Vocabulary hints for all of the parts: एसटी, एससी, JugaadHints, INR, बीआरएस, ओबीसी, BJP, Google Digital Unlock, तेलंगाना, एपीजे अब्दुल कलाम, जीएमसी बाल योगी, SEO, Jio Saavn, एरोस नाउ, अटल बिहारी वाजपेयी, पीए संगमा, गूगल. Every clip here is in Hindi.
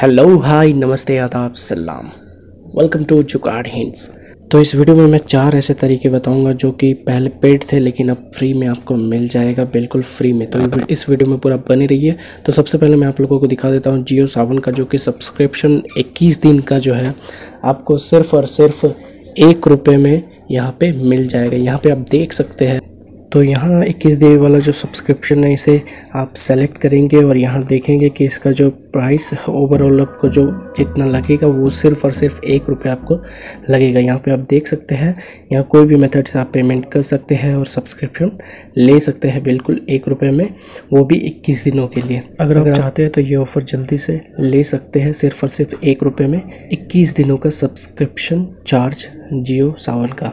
हेलो हाय नमस्ते आदाब सलाम, वेलकम टू जुगाड़ हिंट्स। तो इस वीडियो में मैं 4 ऐसे तरीके बताऊंगा जो कि पहले पेड थे लेकिन अब फ्री में आपको मिल जाएगा, बिल्कुल फ्री में। तो इस वीडियो में पूरा बने रहिए। तो सबसे पहले मैं आप लोगों को दिखा देता हूं जियो सावन का, जो कि सब्सक्रिप्शन 21 दिन का जो है आपको सिर्फ और सिर्फ 1 रुपये में यहाँ पर मिल जाएगा। यहाँ पर आप देख सकते हैं। तो यहाँ 21 दिन वाला जो सब्सक्रिप्शन है इसे आप सेलेक्ट करेंगे और यहाँ देखेंगे कि इसका जो प्राइस ओवरऑल आपको जो जितना लगेगा वो सिर्फ़ और सिर्फ 1 रुपये आपको लगेगा। यहाँ पे आप देख सकते हैं, यहाँ कोई भी मेथड से आप पेमेंट कर सकते हैं और सब्सक्रिप्शन ले सकते हैं बिल्कुल 1 रुपये में, वो भी 21 दिनों के लिए। अगर आप चाहते हैं तो ये ऑफ़र जल्दी से ले सकते हैं, सिर्फ और सिर्फ 1 रुपये में 21 दिनों का सब्सक्रिप्शन चार्ज जियो सावन का।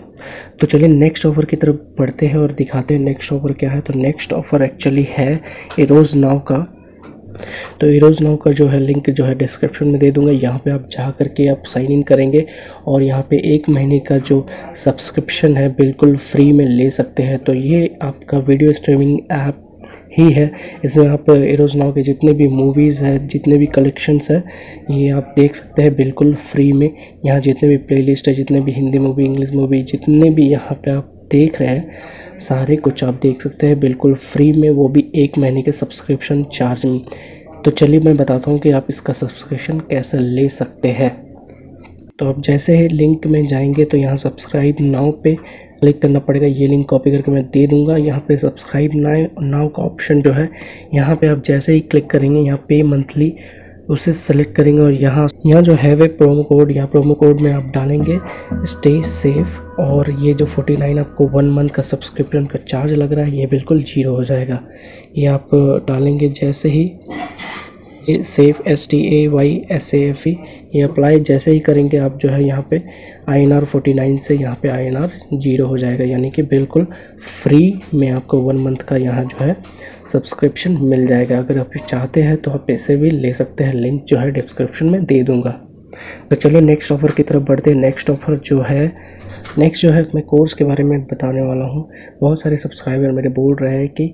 तो चलिए नेक्स्ट ऑफ़र की तरफ बढ़ते हैं और दिखाते हैं नेक्स्ट ऑफ़र क्या है। तो नेक्स्ट ऑफ़र एक्चुअली है एरोस नाउ का। तो एरोस नाउ का जो है लिंक जो है डिस्क्रिप्शन में दे दूंगा। यहाँ पे आप जा करके आप साइन इन करेंगे और यहाँ पे 1 महीने का जो सब्सक्रिप्शन है बिल्कुल फ्री में ले सकते हैं। तो ये आपका वीडियो स्ट्रीमिंग ऐप ही है, इसमें आप एरोस नाउ के जितने भी मूवीज़ हैं, जितने भी कलेक्शंस हैं, ये आप देख सकते हैं बिल्कुल फ्री में। यहाँ जितने भी प्लेलिस्ट है, जितने भी हिंदी मूवी, इंग्लिश मूवी, जितने भी यहाँ पे आप देख रहे हैं सारे कुछ आप देख सकते हैं बिल्कुल फ्री में, वो भी 1 महीने के सब्सक्रिप्शन चार्ज में। तो चलिए मैं बताता हूँ कि आप इसका सब्सक्रिप्शन कैसे ले सकते हैं। तो आप जैसे ही लिंक में जाएंगे तो यहाँ सब्सक्राइब नाउ पे क्लिक करना पड़ेगा। ये लिंक कॉपी करके मैं दे दूंगा। यहाँ पे सब्सक्राइब नाउ का ऑप्शन जो है यहाँ पे आप जैसे ही क्लिक करेंगे, यहाँ पे मंथली उसे सेलेक्ट करेंगे और यहाँ जो है वे प्रोमो कोड, यहाँ प्रोमो कोड में आप डालेंगे स्टे सेफ और ये जो 49 आपको 1 मंथ का सब्सक्रिप्शन का चार्ज लग रहा है ये बिल्कुल 0 हो जाएगा। ये आप डालेंगे जैसे ही सेफ STAYSAFE, ये अप्लाई जैसे ही करेंगे आप जो है यहाँ पे INR 49 से यहाँ पे INR 0 हो जाएगा, यानी कि बिल्कुल फ्री में आपको 1 मंथ का यहाँ जो है सब्सक्रिप्शन मिल जाएगा। अगर आप चाहते हैं तो आप पैसे भी ले सकते हैं, लिंक जो है डिस्क्रिप्शन में दे दूँगा। तो चलिए नेक्स्ट ऑफ़र की तरफ बढ़ते हैं। नेक्स्ट ऑफ़र जो है मैं कोर्स के बारे में बताने वाला हूँ। बहुत सारे सब्सक्राइबर मेरे बोल रहे हैं कि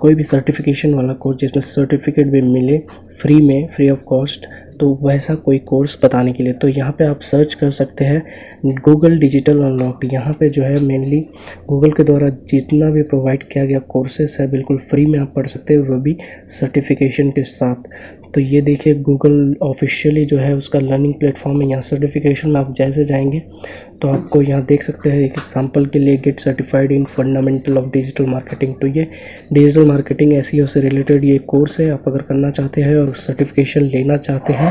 कोई भी सर्टिफिकेशन वाला कोर्स जिसमें सर्टिफिकेट भी मिले फ्री में, फ्री ऑफ कॉस्ट, तो वैसा कोई कोर्स बताने के लिए। तो यहाँ पे आप सर्च कर सकते हैं गूगल डिजिटल अनलॉक। यहाँ पे जो है मेनली गूगल के द्वारा जितना भी प्रोवाइड किया गया कोर्सेस है बिल्कुल फ्री में आप पढ़ सकते हैं, वो भी सर्टिफिकेशन के साथ। तो ये देखिए गूगल ऑफिशियली जो है उसका लर्निंग प्लेटफॉर्म है। यहाँ सर्टिफिकेशन में आप जैसे जाएंगे तो आपको यहाँ देख सकते हैं एक एग्जांपल के लिए get certified in fundamental of digital marketing. तो ये डिजिटल मार्केटिंग SEO से रिलेटेड ये कोर्स है। आप अगर करना चाहते हैं और सर्टिफिकेशन लेना चाहते हैं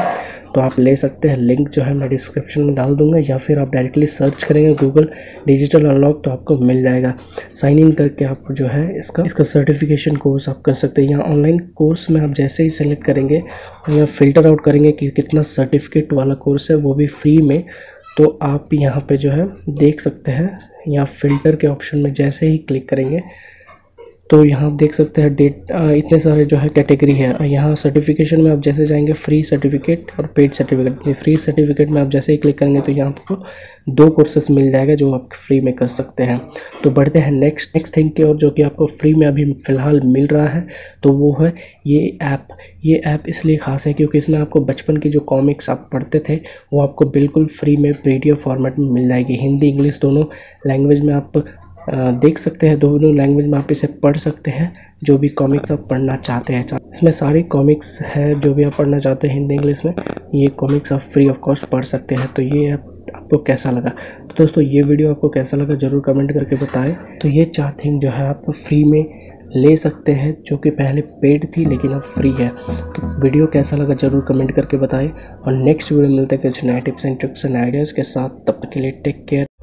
तो आप ले सकते हैं। लिंक जो है मैं डिस्क्रिप्शन में डाल दूंगा या फिर आप डायरेक्टली सर्च करेंगे गूगल डिजिटल अनलॉक तो आपको मिल जाएगा। साइन इन करके आप जो है इसका सर्टिफिकेशन कोर्स आप कर सकते हैं। यहाँ ऑनलाइन कोर्स में आप जैसे ही सेलेक्ट करेंगे और यहाँ फ़िल्टर आउट करेंगे कि कितना सर्टिफिकेट वाला कोर्स है, वो भी फ्री में। तो आप यहाँ पे जो है देख सकते हैं, यहाँ फ़िल्टर के ऑप्शन में जैसे ही क्लिक करेंगे तो यहाँ आप देख सकते हैं इतने सारे जो है कैटेगरी है। यहाँ सर्टिफिकेशन में आप जैसे जाएंगे फ्री सर्टिफिकेट और पेड सर्टिफिकेट, फ्री सर्टिफिकेट में आप जैसे ही क्लिक करेंगे तो यहाँ आपको 2 कोर्सेस मिल जाएगा जो आप फ्री में कर सकते हैं। तो बढ़ते हैं नेक्स्ट थिंग की और जो कि आपको फ्री में अभी फ़िलहाल मिल रहा है, तो वो है ये ऐप। ये ऐप इसलिए ख़ास है क्योंकि इसमें आपको बचपन की जो कॉमिक्स आप पढ़ते थे वो आपको बिल्कुल फ्री में पीडीएफ फॉर्मेट में मिल जाएगी। हिंदी इंग्लिश दोनों लैंग्वेज में आप देख सकते हैं, दोनों लैंग्वेज में आप इसे पढ़ सकते हैं जो भी कॉमिक्स आप पढ़ना चाहते हैं। इसमें सारी कॉमिक्स है जो भी आप पढ़ना चाहते हैं हिंदी इंग्लिश में, ये कॉमिक्स आप फ्री ऑफ कॉस्ट पढ़ सकते हैं। तो ये ऐप आपको कैसा लगा? तो दोस्तों ये वीडियो आपको कैसा लगा ज़रूर कमेंट करके बताएं। तो ये 4 थिंग जो है आप फ्री में ले सकते हैं जो कि पहले पेड थी लेकिन अब फ्री है। तो वीडियो कैसा लगा ज़रूर कमेंट करके बताएं और नेक्स्ट वीडियो मिलते हैं कुछ नए tips and tricks and ideas के साथ। तब तक के लिए टेक केयर।